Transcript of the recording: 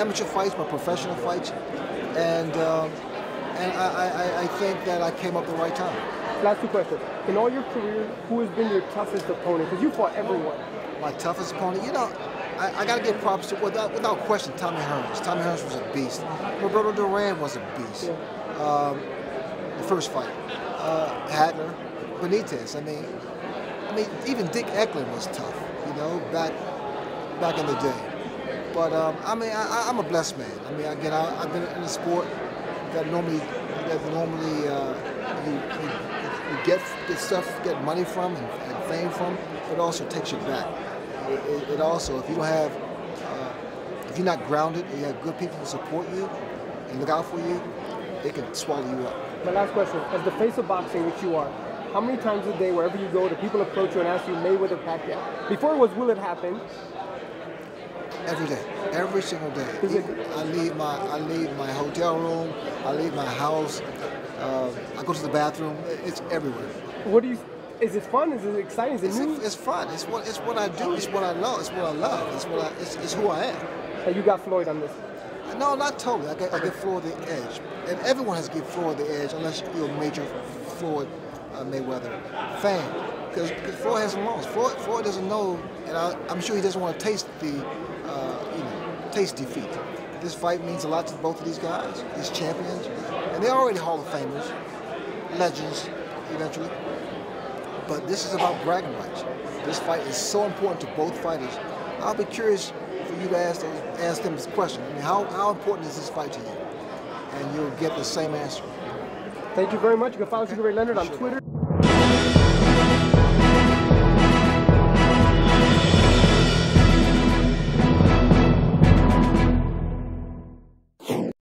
amateur fights, my professional fights, and I think that I came up at the right time. Last two questions. In all your career, who has been your toughest opponent? Because you fought everyone. My toughest opponent? You know, I got to give props to, without question, Tommy Hearns. Tommy Hearns was a beast. Roberto Duran was a beast. Yeah. The first fight. Hattler Benitez. I mean, even Dick Eklund was tough, you know, back in the day. But I'm a blessed man. I mean, again, I've been in a sport that normally you get stuff, get money from, and fame from. But it also takes you back. It also, if you don't have, if you're not grounded, and you have good people who support you and look out for you, they can swallow you up. My last question: as the face of boxing, which you are, how many times a day, wherever you go, do people approach you and ask you, Mayweather Pacquiao? Before it was, will it happen? Every day, every single day. I leave my hotel room, I leave my house, I go to the bathroom. It's everywhere. What do you? Is it fun? Is it exciting? Is it new? It's fun. It's what I do. It's what I love. It's what I love. It's who I am. And you got Floyd on this? No, not totally. I get Floyd the edge, and everyone has to give Floyd the edge unless you're a major Floyd Mayweather fan, because Floyd hasn't lost. Floyd doesn't know, and I'm sure he doesn't want to taste the taste defeat. This fight means a lot to both of these guys, these champions, and they're already Hall of Famers, legends, eventually. But this is about bragging rights. This fight is so important to both fighters. I'll be curious for you to ask them this question. I mean, how important is this fight to you? And you'll get the same answer. Thank you very much. You can follow Sugar Ray Leonard on Twitter.